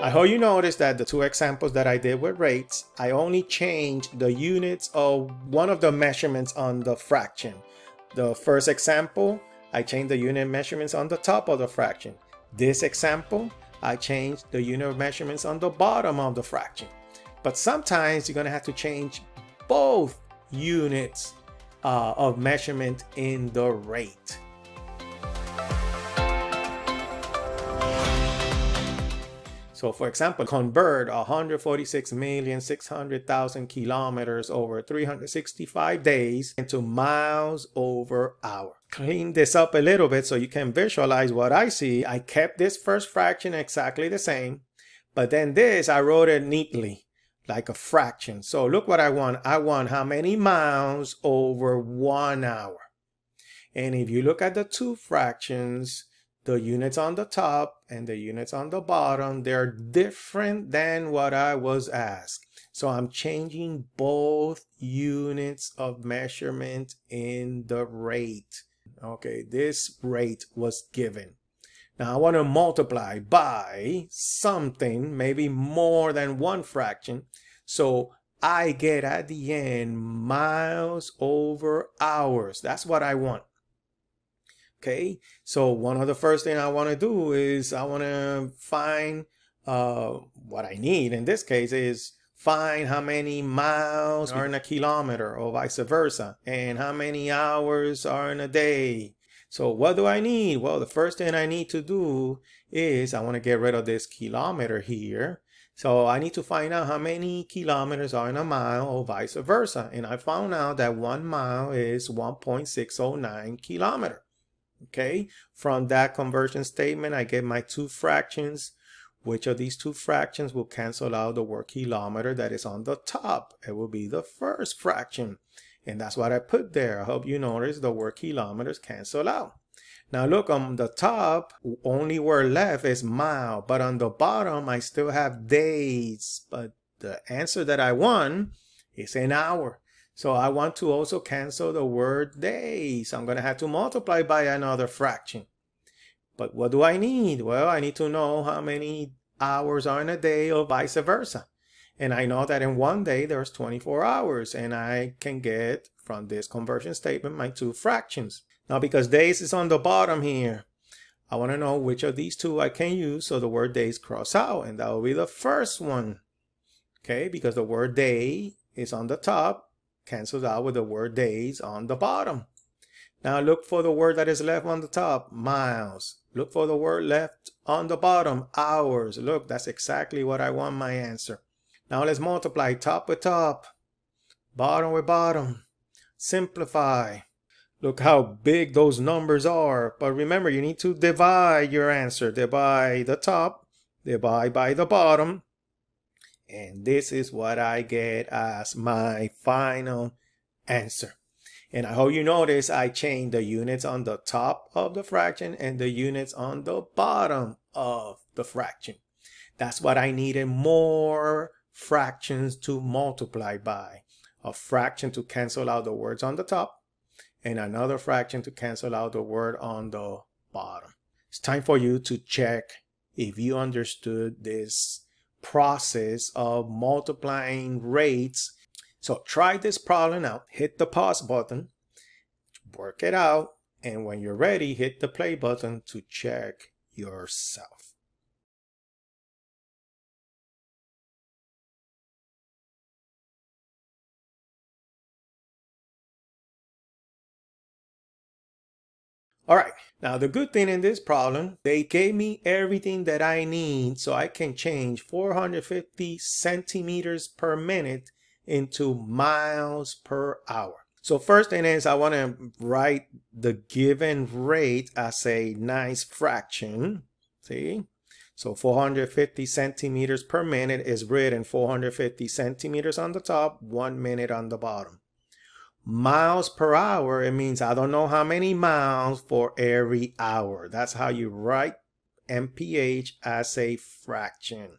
I hope you noticed that the two examples that I did with rates, I only changed the units of one of the measurements on the fraction. The first example, I changed the unit measurements on the top of the fraction. This example, I changed the unit measurements on the bottom of the fraction. But sometimes you're going to have to change both units of measurement in the rate. So for example, convert 146,600,000 kilometers over 365 days into miles over hour. Clean this up a little bit so you can visualize what I see. I kept this first fraction exactly the same, but then this, I wrote it neatly, like a fraction. So look what I want. I want how many miles over 1 hour. And if you look at the two fractions, the units on the top and the units on the bottom, they're different than what I was asked. So I'm changing both units of measurement in the rate. Okay, this rate was given. Now I want to multiply by something, maybe more than one fraction. So I get at the end miles over hours. That's what I want. Okay, so one of the first thing I want to do is I want to find what I need. In this case is find how many miles are in a kilometer or vice versa, and how many hours are in a day. So what do I need? Well, the first thing I need to do is I want to get rid of this kilometer here. So I need to find out how many kilometers are in a mile or vice versa. And I found out that 1 mile is 1.609 kilometers. Okay, from that conversion statement, I get my two fractions. Which of these two fractions will cancel out the word kilometer that is on the top? It will be the first fraction. And that's what I put there. I hope you notice the word kilometers cancel out. Now look, on the top, only word left is mile. But on the bottom, I still have days. But the answer that I want is an hour. So I want to also cancel the word days. I'm going to have to multiply by another fraction. But what do I need? Well, I need to know how many hours are in a day or vice versa. And I know that in one day there's 24 hours. And I can get from this conversion statement my two fractions. Now because days is on the bottom here, I want to know which of these two I can use. So the word days cross out. And that will be the first one. Okay, because the word day is on the top. Cancels out with the word days on the bottom. Now look for the word that is left on the top, miles. Look for the word left on the bottom, hours. Look, that's exactly what I want my answer. Now let's multiply top with top, bottom with bottom, simplify. Look how big those numbers are. But remember, you need to divide your answer. Divide the top, divide by the bottom. And this is what I get as my final answer. And I hope you notice I changed the units on the top of the fraction and the units on the bottom of the fraction. That's what I needed more fractions to multiply by. A fraction to cancel out the words on the top and another fraction to cancel out the word on the bottom. It's time for you to check if you understood this process of multiplying rates. So try this problem out. Hit the pause button, work it out, and when you're ready, hit the play button to check yourself. All right, now the good thing in this problem, they gave me everything that I need so I can change 450 centimeters per minute into miles per hour. So first thing is I want to write the given rate as a nice fraction, see? So 450 centimeters per minute is written 450 centimeters on the top, 1 minute on the bottom. Miles per hour, it means I don't know how many miles for every hour. That's how you write MPH as a fraction.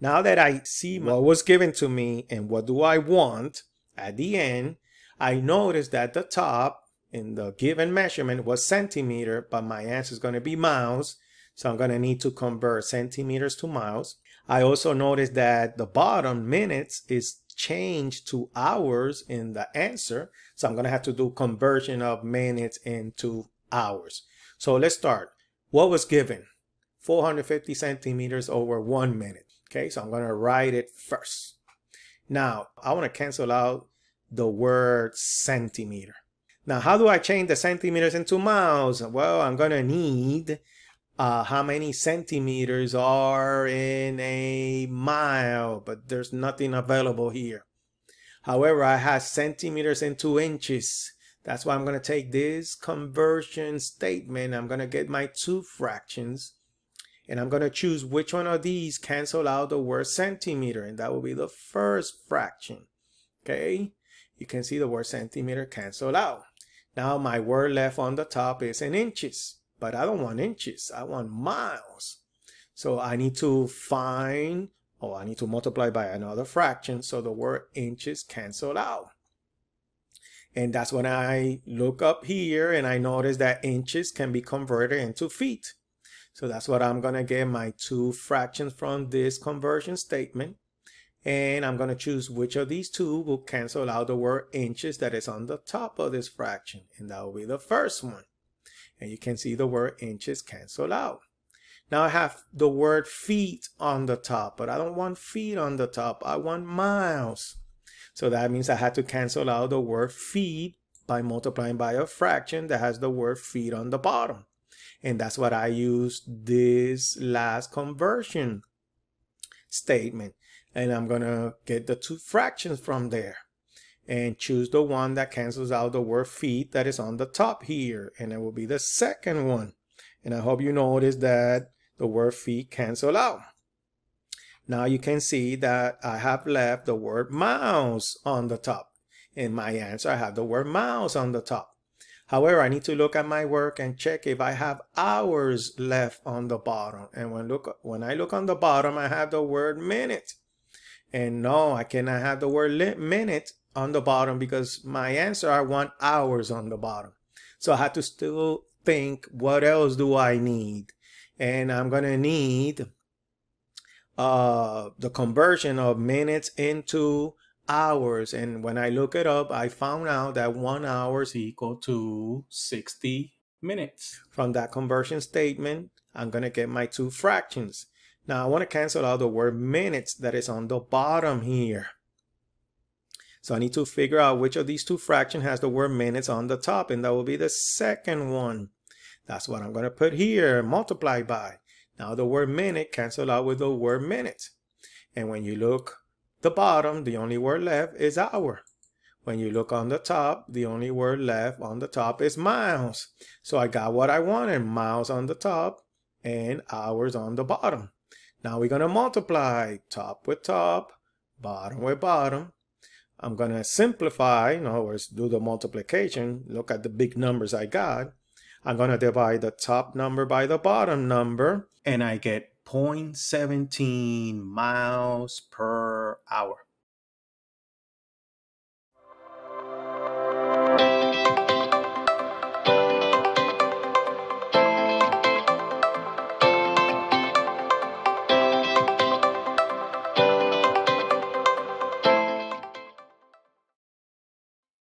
Now that I see what was given to me and what do I want at the end, I notice that the top in the given measurement was centimeter, but my answer is going to be miles. So I'm going to need to convert centimeters to miles. I also noticed that the bottom minutes is changed to hours in the answer. So I'm going to have to do conversion of minutes into hours. So let's start. What was given? 450 centimeters over 1 minute. Okay, so I'm going to write it first. Now, I want to cancel out the word centimeter. Now, how do I change the centimeters into miles? Well, I'm going to need how many centimeters are in a mile, but there's nothing available here. However, I have centimeters into inches. That's why I'm going to take this conversion statement. I'm going to get my two fractions, and I'm going to choose which one of these cancel out the word centimeter, and that will be the first fraction. Okay, you can see the word centimeter canceled out. Now my word left on the top is in inches. But I don't want inches, I want miles. So I need to find, or I need to multiply by another fraction, so the word inches canceled out. And that's when I look up here and I notice that inches can be converted into feet. So that's what I'm gonna get my two fractions from this conversion statement. And I'm gonna choose which of these two will cancel out the word inches that is on the top of this fraction. And that will be the first one. And you can see the word inches cancel out. Now I have the word feet on the top, but I don't want feet on the top, I want miles. So that means I had to cancel out the word feet by multiplying by a fraction that has the word feet on the bottom. And that's what I used this last conversion statement. And I'm gonna get the two fractions from there and choose the one that cancels out the word feet that is on the top here, and it will be the second one. And I hope you notice that the word feet cancel out. Now you can see that I have left the word miles on the top. In my answer, I have the word miles on the top. However, I need to look at my work and check if I have hours left on the bottom. And when I look on the bottom, I have the word minute. And no, I cannot have the word minute on the bottom because my answer, I want hours on the bottom. So I had to still think, what else do I need? And I'm gonna need the conversion of minutes into hours. And when I look it up, I found out that 1 hour is equal to 60 minutes. From that conversion statement, I'm gonna get my two fractions. Now I wanna cancel out the word minutes that is on the bottom here. So I need to figure out which of these two fractions has the word minutes on the top, and that will be the second one. That's what I'm going to put here, multiply by. Now the word minute cancel out with the word minute. And when you look the bottom, the only word left is hour. When you look on the top, the only word left on the top is miles. So I got what I wanted, miles on the top and hours on the bottom. Now we're going to multiply top with top, bottom with bottom. I'm going to simplify, in other words, do the multiplication, look at the big numbers I got. I'm going to divide the top number by the bottom number, and I get 0.17 miles per hour.